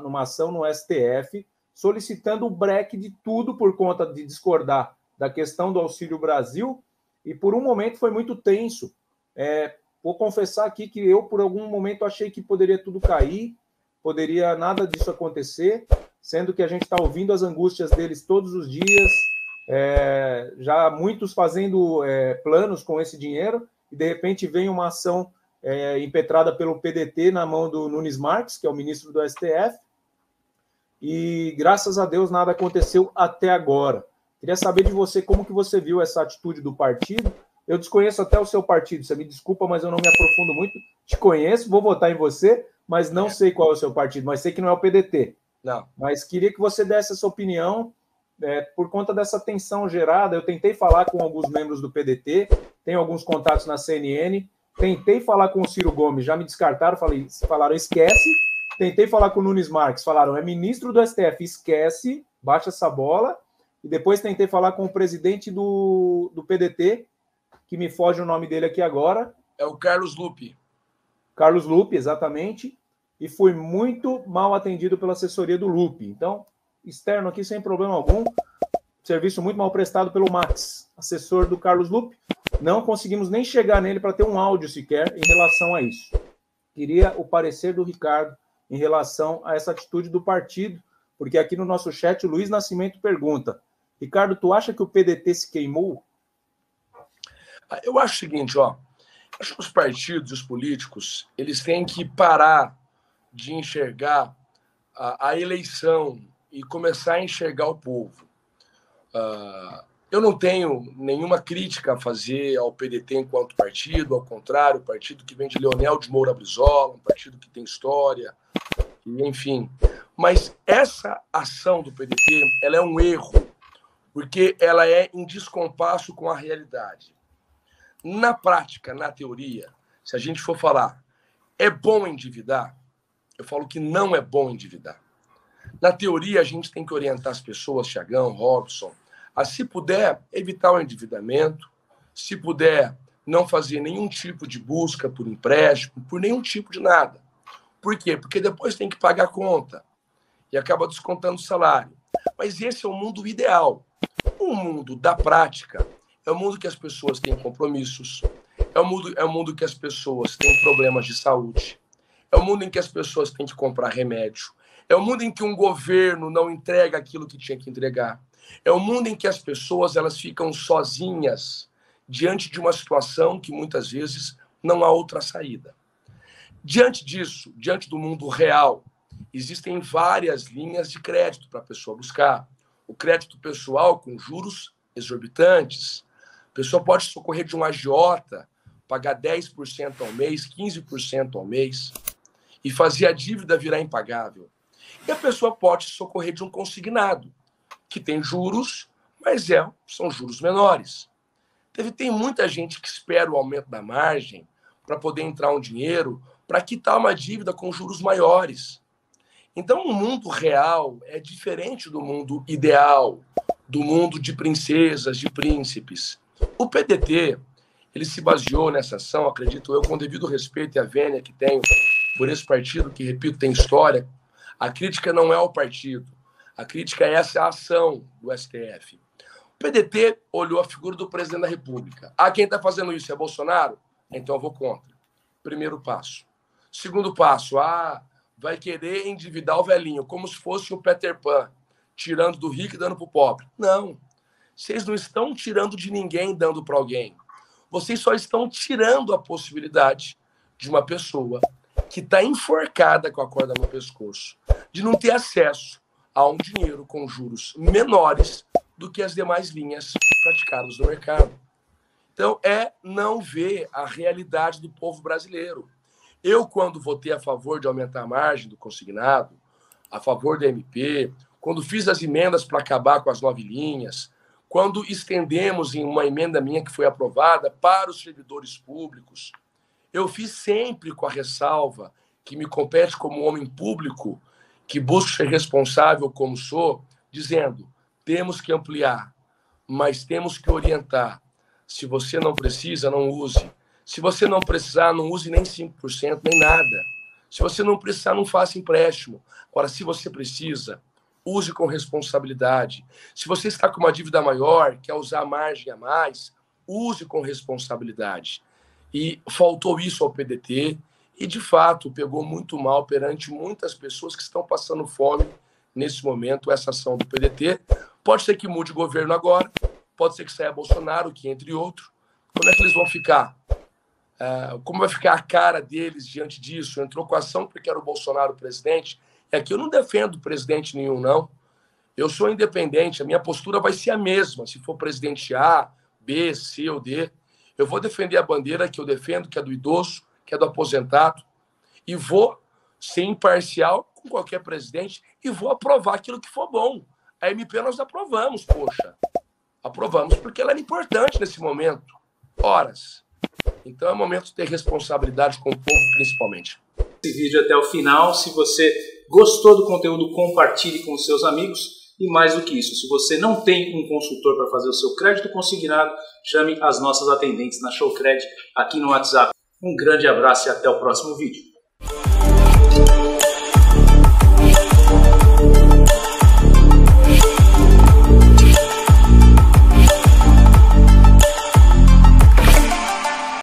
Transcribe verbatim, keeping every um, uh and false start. numa ação no S T F, solicitando o breque de tudo por conta de discordar da questão do Auxílio Brasil, e por um momento foi muito tenso. É, vou confessar aqui que eu, por algum momento, achei que poderia tudo cair, poderia nada disso acontecer, sendo que a gente está ouvindo as angústias deles todos os dias, é, já muitos fazendo é, planos com esse dinheiro, e de repente vem uma ação é, impetrada pelo P D T na mão do Nunes Marques, que é o ministro do S T F, e graças a Deus nada aconteceu até agora. Queria saber de você como que você viu essa atitude do partido. Eu desconheço até o seu partido, você me desculpa, mas eu não me aprofundo muito. Te conheço, vou votar em você, mas não sei qual é o seu partido, mas sei que não é o P D T. Não. Mas queria que você desse essa opinião, é, por conta dessa tensão gerada. Eu tentei falar com alguns membros do P D T, tenho alguns contatos na C N N, tentei falar com o Ciro Gomes, já me descartaram, falei, falaram esquece. Tentei falar com o Nunes Marques, falaram é ministro do S T F, esquece, baixa essa bola. E depois tentei falar com o presidente do, do P D T, que me foge o nome dele aqui agora. É o Carlos Lupi. Carlos Lupi, exatamente. E fui muito mal atendido pela assessoria do Lupi. Então, externo aqui sem problema algum. Serviço muito mal prestado pelo Max, assessor do Carlos Lupi. Não conseguimos nem chegar nele para ter um áudio sequer em relação a isso. Queria o parecer do Ricardo em relação a essa atitude do partido, porque aqui no nosso chat o Luiz Nascimento pergunta: Ricardo, tu acha que o P D T se queimou? Eu acho o seguinte, ó, acho que os partidos e os políticos, eles têm que parar de enxergar a, a eleição e começar a enxergar o povo. Uh, eu não tenho nenhuma crítica a fazer ao P D T enquanto partido, ao contrário, o partido que vem de Leonel de Moura Brizola, um partido que tem história, enfim. Mas essa ação do P D T, ela é um erro, porque ela é em descompasso com a realidade. Na prática, na teoria, se a gente for falar é bom endividar, eu falo que não é bom endividar. Na teoria, a gente tem que orientar as pessoas, Thiagão, Robson, a, se puder, evitar o endividamento, se puder, não fazer nenhum tipo de busca por empréstimo, por nenhum tipo de nada. Por quê? Porque depois tem que pagar a conta e acaba descontando o salário. Mas esse é o mundo ideal. O mundo da prática é um mundo que as pessoas têm compromissos, é um mundo, é um mundo que as pessoas têm problemas de saúde, é um mundo em que as pessoas têm que comprar remédio, é um mundo em que um governo não entrega aquilo que tinha que entregar, é um mundo em que as pessoas elas ficam sozinhas diante de uma situação que muitas vezes não há outra saída. Diante disso, diante do mundo real, existem várias linhas de crédito para a pessoa buscar. O crédito pessoal com juros exorbitantes. A pessoa pode socorrer de um agiota, pagar dez por cento ao mês, quinze por cento ao mês, e fazer a dívida virar impagável. E a pessoa pode socorrer de um consignado, que tem juros, mas é, são juros menores. Teve, tem muita gente que espera o aumento da margem para poder entrar um dinheiro, para quitar uma dívida com juros maiores. Então, o mundo real é diferente do mundo ideal, do mundo de princesas, de príncipes. O P D T, ele se baseou nessa ação, acredito eu, com devido respeito e a vênia que tenho por esse partido, que, repito, tem história. A crítica não é ao partido, a crítica é essa ação do S T F. O P D T olhou a figura do presidente da República. Ah, quem está fazendo isso é Bolsonaro? Então eu vou contra. Primeiro passo. Segundo passo, ah, vai querer endividar o velhinho, como se fosse o Peter Pan, tirando do rico e dando para o pobre. Não. Vocês não estão tirando de ninguém dando para alguém. Vocês só estão tirando a possibilidade de uma pessoa que está enforcada com a corda no pescoço, de não ter acesso a um dinheiro com juros menores do que as demais linhas praticadas no mercado. Então, é não ver a realidade do povo brasileiro. Eu, quando votei a favor de aumentar a margem do consignado, a favor da M P, quando fiz as emendas para acabar com as nove linhas, quando estendemos em uma emenda minha que foi aprovada para os servidores públicos, eu fiz sempre com a ressalva que me compete como homem público, que busco ser responsável como sou, dizendo, temos que ampliar, mas temos que orientar. Se você não precisa, não use. Se você não precisar, não use nem cinco por cento, nem nada. Se você não precisar, não faça empréstimo. Agora, se você precisa, use com responsabilidade. Se você está com uma dívida maior, quer usar margem a mais, use com responsabilidade. E faltou isso ao P D T e, de fato, pegou muito mal perante muitas pessoas que estão passando fome nesse momento, essa ação do P D T. Pode ser que mude o governo agora, pode ser que saia Bolsonaro, que entre outro. Como é que eles vão ficar? Uh, como vai ficar a cara deles diante disso? Entrou com a ação porque era o Bolsonaro presidente. É que eu não defendo presidente nenhum, não. Eu sou independente, a minha postura vai ser a mesma. Se for presidente A, B, C ou D, eu vou defender a bandeira que eu defendo, que é do idoso, que é do aposentado, e vou ser imparcial com qualquer presidente e vou aprovar aquilo que for bom. A M P nós aprovamos, poxa. Aprovamos porque ela era importante nesse momento. Horas. Então é momento de ter responsabilidade com o povo, principalmente. Esse vídeo até o final. Se você gostou do conteúdo, compartilhe com os seus amigos. E mais do que isso, se você não tem um consultor para fazer o seu crédito consignado, chame as nossas atendentes na Show Cred aqui no WhatsApp. Um grande abraço e até o próximo vídeo.